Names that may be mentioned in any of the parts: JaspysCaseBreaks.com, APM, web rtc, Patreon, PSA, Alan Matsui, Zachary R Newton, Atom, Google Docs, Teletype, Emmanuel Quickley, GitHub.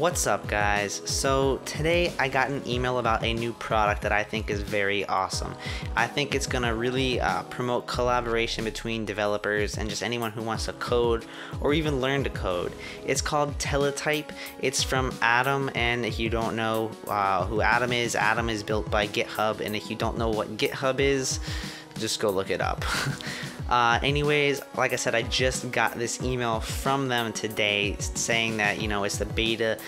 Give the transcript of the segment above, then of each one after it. What's up guys? So today I got an email about a new product that I think is very awesome. I think it's gonna really promote collaboration between developers and just anyone who wants to code or even learn to code. It's called Teletype. It's from Atom, and if you don't know who Atom is built by GitHub, and if you don't know what GitHub is, just go look it up. Anyways, like I said, I just got this email from them today saying that, you know, it's the beta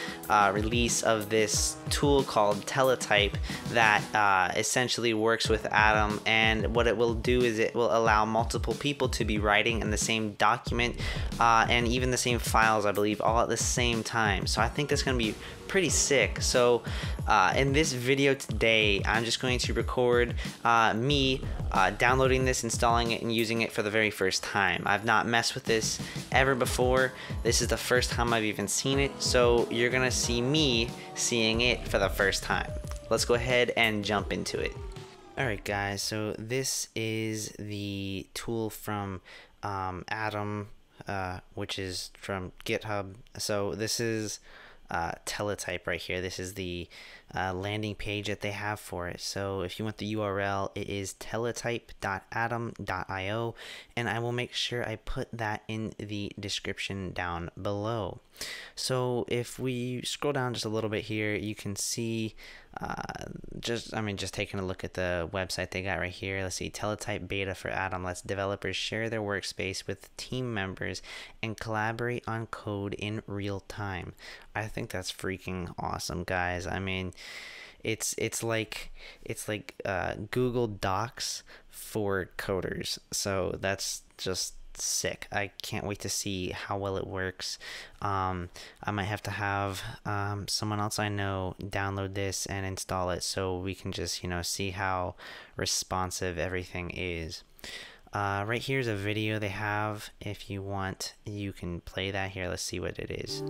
release of this tool called Teletype that essentially works with Atom, and what it will do is it will allow multiple people to be writing in the same document and even the same files, I believe, all at the same time. So I think that's going to be pretty sick. So in this video today, I'm just going to record me downloading this, installing it, and using it for the very first time. I've not messed with this ever before. This is the first time I've even seen it, so you're gonna see me seeing it for the first time. Let's go ahead and jump into it. Alright guys, so this is the tool from Atom, which is from GitHub. So this is Teletype right here. This is the landing page that they have for it. So if you want the URL, it is teletype.atom.io, and I will make sure I put that in the description down below. So if we scroll down just a little bit here, you can see just taking a look at the website they got right here. Let's see, Teletype beta for Atom lets developers share their workspace with team members and collaborate on code in real time. I think that's freaking awesome, guys. I mean, it's like Google Docs for coders. So that's just sick. I can't wait to see how well it works. I might have to have someone else I know download this and install it so we can just, you know, see how responsive everything is. Right here's a video they have. If you want, you can play that here. Let's see what it is.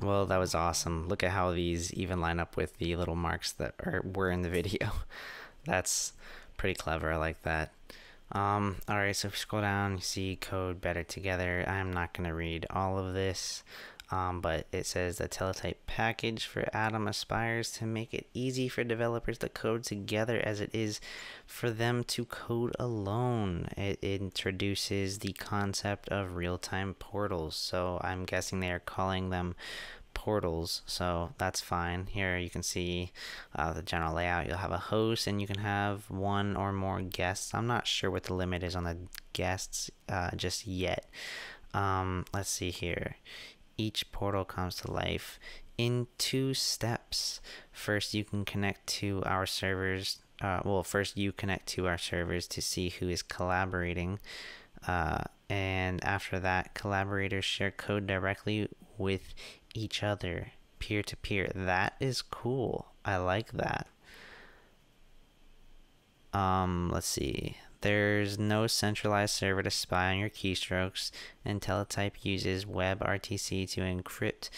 Well, that was awesome. Look at how these even line up with the little marks that were in the video. That's pretty clever. I like that. All right, so if you scroll down, you see code better together. I'm not going to read all of this, but it says the Teletype package for Atom aspires to make it easy for developers to code together as it is for them to code alone. It introduces the concept of real-time portals. So I'm guessing they are calling them portals, so that's fine. Here you can see the general layout. You'll have a host, and you can have one or more guests. I'm not sure what the limit is on the guests just yet. Let's see here. Each portal comes to life in 2 steps. First, you can connect to our servers. First you connect to our servers to see who is collaborating, and after that, collaborators share code directly with each other, peer-to-peer. That is cool. I like that. Let's see. There's no centralized server to spy on your keystrokes, and Teletype uses web rtc to encrypt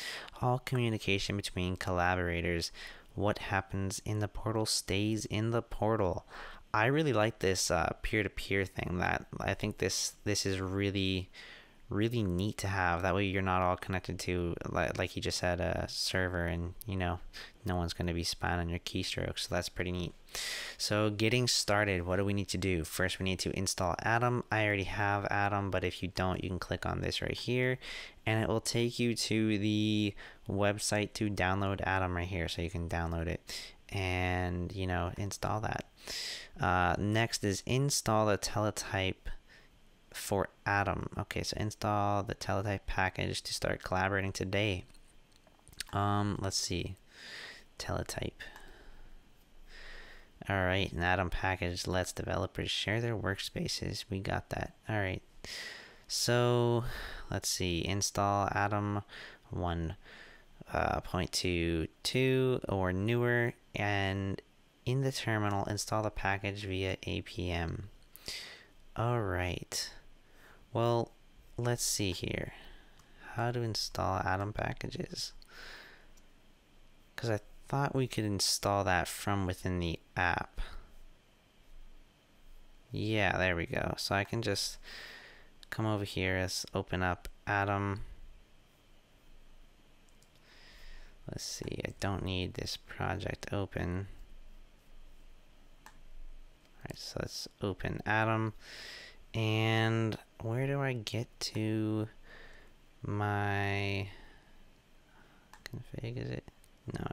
all communication between collaborators. What happens in the portal stays in the portal. I really like this peer-to-peer thing. That I think this is really neat to have. That way you're not all connected to, like you just said, a server, and, you know, no one's going to be spying on your keystrokes. So that's pretty neat. So getting started, what do we need to do? First, we need to install Atom. I already have Atom, but if you don't, you can click on this right here, and it will take you to the website to download Atom right here. So you can download it and, you know, install that. Next is install the Teletype for Atom. Okay, so install the Teletype package to start collaborating today. Let's see, Teletype. All right, an Atom package lets developers share their workspaces. We got that. All right, so let's see, install Atom 1.22 or newer, and in the terminal, install the package via APM. All right, well, let's see here. How to install Atom packages? Because I thought we could install that from within the app. Yeah, there we go. So I can just come over here, let's open up Atom. Let's see, I don't need this project open. Alright, so let's open Atom. And where do I get to my config? Is it? No.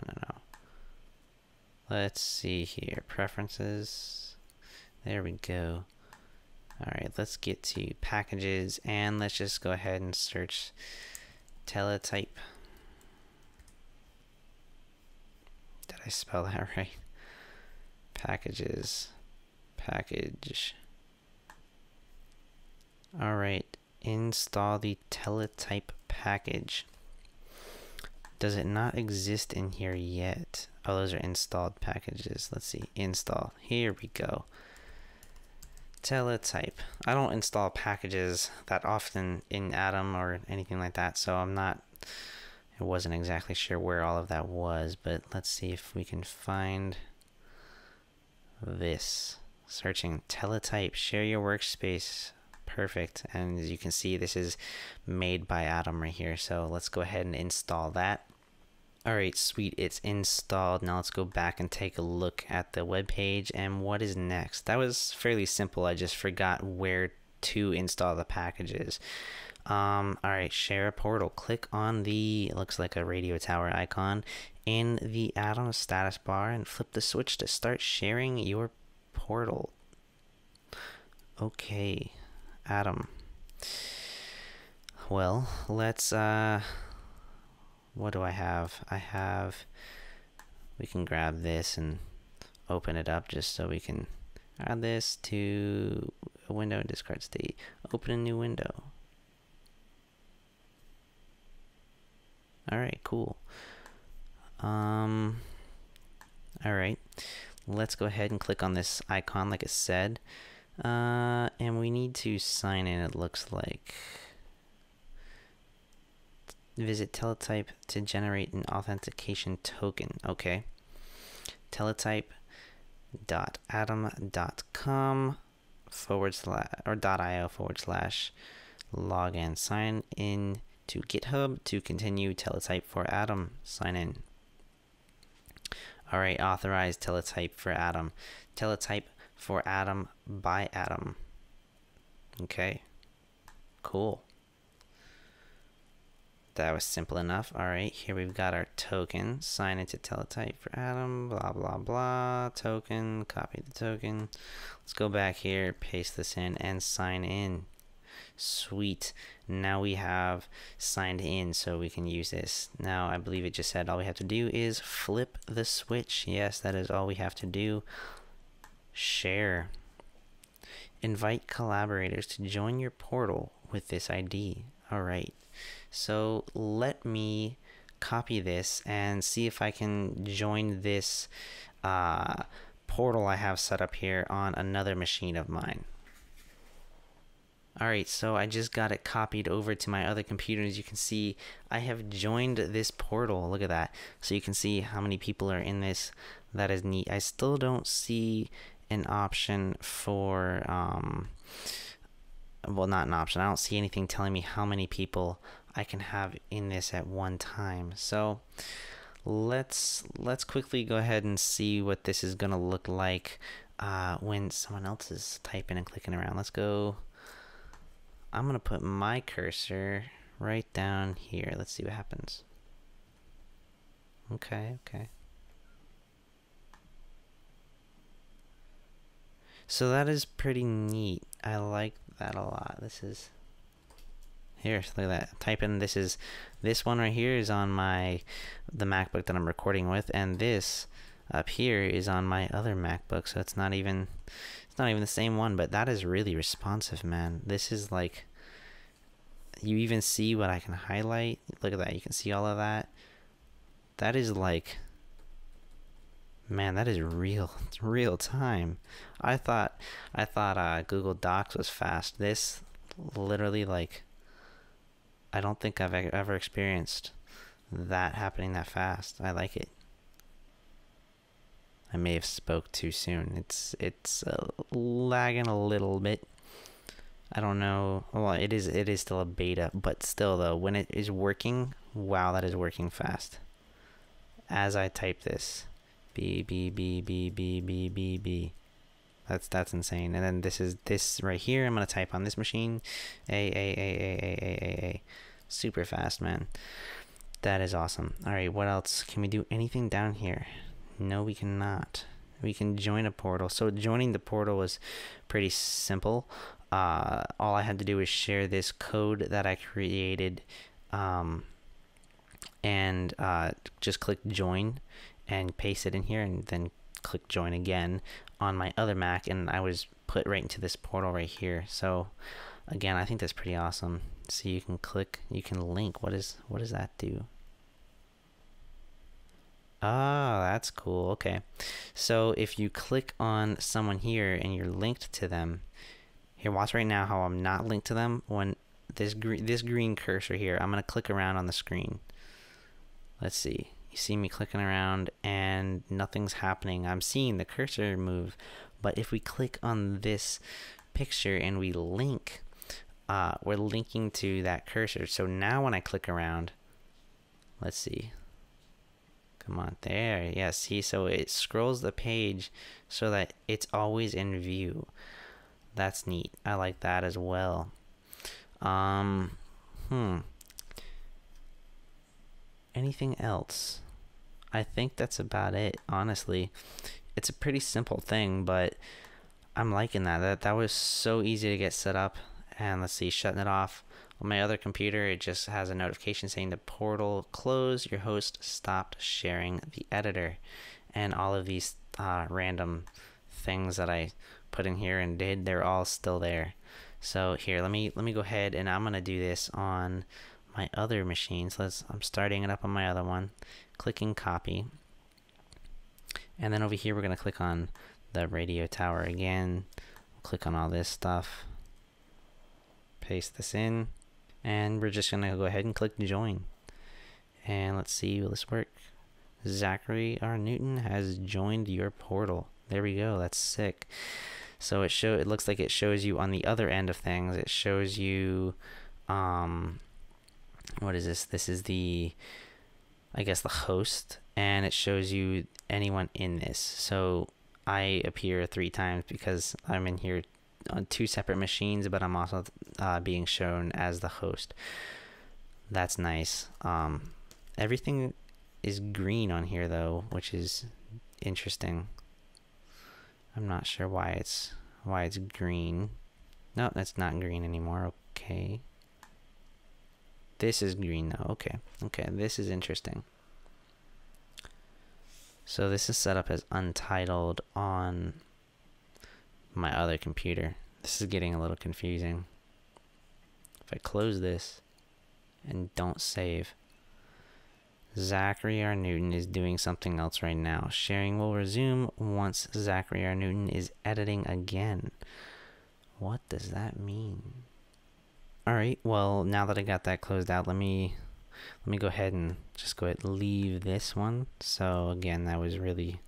Let's see here. Preferences. There we go. Alright, let's get to packages and let's just go ahead and search Teletype. Did I spell that right? Packages. Package. Alright, install the Teletype package. Does it not exist in here yet? Oh, those are installed packages. Let's see, install. Here we go. Teletype. I don't install packages that often in Atom or anything like that, so I wasn't exactly sure where all of that was, but let's see if we can find this. Searching Teletype, share your workspace. Perfect, and as you can see, this is made by Atom right here, so let's go ahead and install that. Alright, sweet, it's installed. Now let's go back and take a look at the web page and what is next. That was fairly simple, I just forgot where to install the packages. Alright, share a portal. Click on the, looks like a radio tower icon, in the Atom status bar and flip the switch to start sharing your portal. Okay, Atom. Well, let's what do I have? We can grab this and open it up just so we can add this to a window and discard state. Open a new window. Alright, cool. Alright. Let's go ahead and click on this icon like it said. And we need to sign in, it looks like. Visit Teletype to generate an authentication token. Okay. teletype.atom.com/io/login. Sign in to GitHub to continue Teletype for Atom. Sign in. Alright, authorize Teletype for Atom. Teletype for Atom by Atom. Okay, cool. That was simple enough. All right, here we've got our token. Sign into Teletype for Atom, blah, blah, blah, token, copy the token. Let's go back here, paste this in, and sign in. Sweet, now we have signed in, so we can use this. Now I believe it just said all we have to do is flip the switch. Yes, that is all we have to do. Share. Invite collaborators to join your portal with this ID. All right, so let me copy this and see if I can join this portal I have set up here on another machine of mine. All right, so I just got it copied over to my other computer. As you can see, I have joined this portal. Look at that. So you can see how many people are in this. That is neat. I still don't see an option for well, not an option, I don't see anything telling me how many people I can have in this at one time, so let's quickly go ahead and see what this is gonna look like when someone else is typing and clicking around. Let's go. I'm gonna put my cursor right down here. Let's see what happens. Okay. So that is pretty neat. I like that a lot. This is here, look at that. Type in, this is, this one right here is on my, the MacBook that I'm recording with, and this up here is on my other MacBook, so it's not even the same one, but that is really responsive, man. This is like, you even see what I can highlight. Look at that, you can see all of that. That is like, man, that is real, it's real time. I thought Google Docs was fast. This literally, like, I don't think I've ever experienced that happening that fast. I like it. I may have spoke too soon. It's lagging a little bit. I don't know. Well, it is still a beta, but still though, when it is working, wow, that is working fast. As I type this, B. That's insane. And then this is this right here. I'm gonna type on this machine, A. Super fast, man. That is awesome. All right, what else? Can we do anything down here? No, we cannot. We can join a portal. So joining the portal was pretty simple. All I had to do was share this code that I created, and just click join and paste it in here, and then click join again on my other Mac, and I was put right into this portal right here. So again, I think that's pretty awesome. So you can click, you can link. What does that do? Oh, that's cool. Okay, so if you click on someone here and you're linked to them, here, watch right now how I'm not linked to them. When this green cursor here, I'm gonna click around on the screen. Let's see, you see me clicking around and nothing's happening. I'm seeing the cursor move, but if we click on this picture and we link, we're linking to that cursor. So now when I click around, let's see. Come on, there, yeah, see, so it scrolls the page so that it's always in view. That's neat, I like that as well. Anything else? I think that's about it, honestly. It's a pretty simple thing, but I'm liking that. That was so easy to get set up. And let's see, shutting it off. On my other computer, it just has a notification saying the portal closed, your host stopped sharing the editor, and all of these random things that I put in here and did, they're all still there. So here, let me go ahead, and I'm gonna do this on my other machine. So I'm starting it up on my other one, clicking copy, and then over here we're gonna click on the radio tower again. We'll click on all this stuff, paste this in, and we're just gonna go ahead and click join, and let's see, will this work? Zachary R Newton has joined your portal. There we go. That's sick. So it looks like it shows you on the other end of things. It shows you, what is this? This is the, I guess, the host, and it shows you anyone in this. So I appear 3 times because I'm in here on 2 separate machines, but I'm also being shown as the host. That's nice. Everything is green on here though, which is interesting. I'm not sure why it's green. No, that's not green anymore. Okay, this is green though. Okay, this is interesting. So this is set up as untitled on my other computer. This is getting a little confusing. If I close this and don't save, Zachary R Newton is doing something else right now. Sharing will resume once Zachary R Newton is editing again. What does that mean? All right, well, now that I got that closed out, let me go ahead and just leave this one. So again, that was really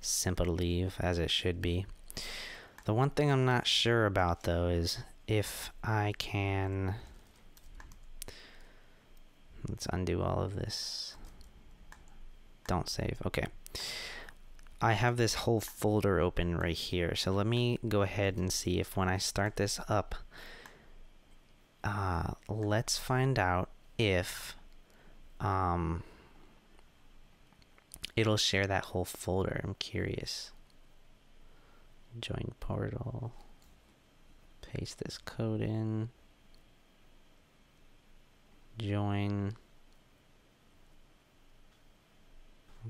simple to leave, as it should be. The one thing I'm not sure about though is if I can, let's undo all of this. Don't save. Okay. I have this whole folder open right here. So let me go ahead and see if when I start this up, let's find out if it'll share that whole folder. I'm curious. join portal, paste this code in, join.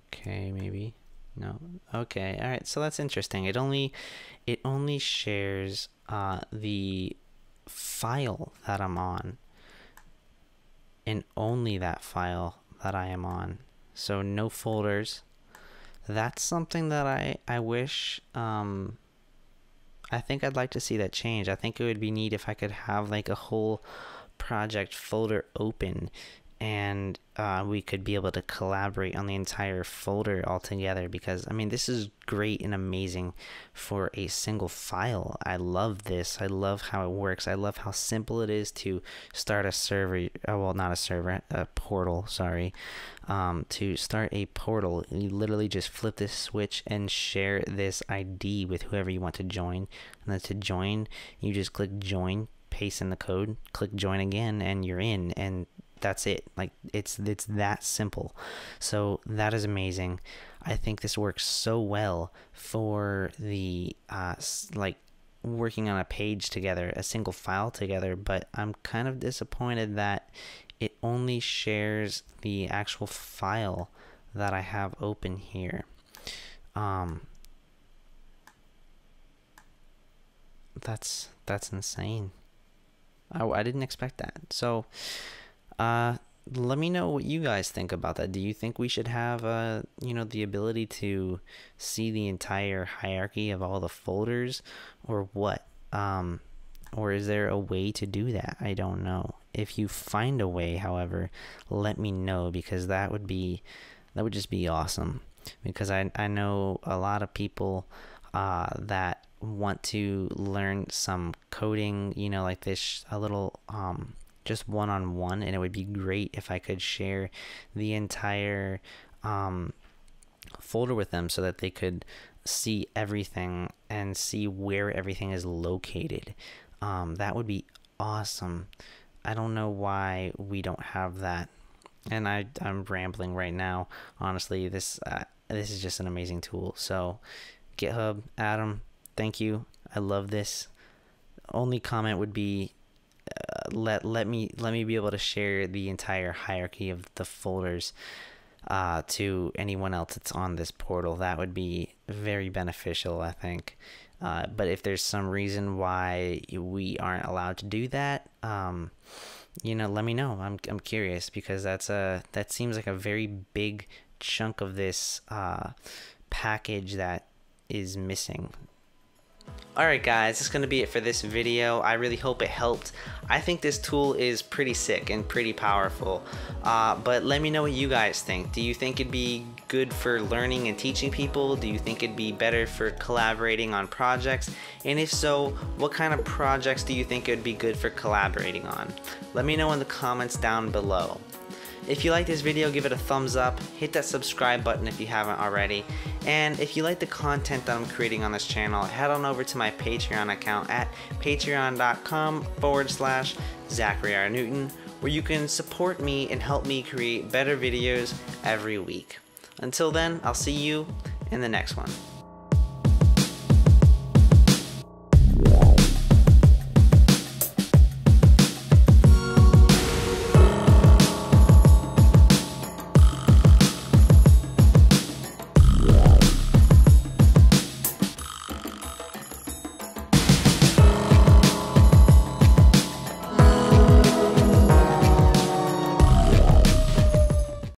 Okay, maybe. No. Okay. All right. So that's interesting. It only shares the file that I'm on, and only that file that I am on. So no folders. That's something that I wish. I think I'd like to see that change. I think it would be neat if I could have like a whole project folder open, and we could be able to collaborate on the entire folder all together, because I mean, this is great and amazing for a single file. I love this. I love how it works. I love how simple it is to start a server. Well, not a server, a portal, sorry. To start a portal, you literally just flip this switch and share this ID with whoever you want to join. And then to join, you just click join, paste in the code, click join again, and you're in. And that's it. Like it's that simple. So that is amazing. I think this works so well for the like working on a page together, a single file together, but I'm kind of disappointed that it only shares the actual file that I have open here. That's insane. Oh, I didn't expect that. So let me know what you guys think about that. Do you think we should have, you know, the ability to see the entire hierarchy of all the folders, or what? Or is there a way to do that? I don't know. If you find a way, however, let me know, because that would just be awesome. Because I know a lot of people, that want to learn some coding, you know, like this, a little, just one-on-one, and it would be great if I could share the entire folder with them so that they could see everything and see where everything is located. That would be awesome. I don't know why we don't have that. And I'm rambling right now. Honestly, this is just an amazing tool. So GitHub, Atom, thank you. I love this. Only comment would be, let me be able to share the entire hierarchy of the folders to anyone else that's on this portal. That would be very beneficial, I think. But if there's some reason why we aren't allowed to do that, you know, let me know. I'm curious, because that seems like a very big chunk of this package that is missing. Alright guys, that's going to be it for this video. I really hope it helped. I think this tool is pretty sick and pretty powerful. But let me know what you guys think. Do you think it'd be good for learning and teaching people? Do you think it'd be better for collaborating on projects? And if so, what kind of projects do you think it would be good for collaborating on? Let me know in the comments down below. If you like this video, give it a thumbs up, hit that subscribe button if you haven't already, and if you like the content that I'm creating on this channel, head on over to my Patreon account at patreon.com/ZacharyRNewton, where you can support me and help me create better videos every week. Until then, I'll see you in the next one.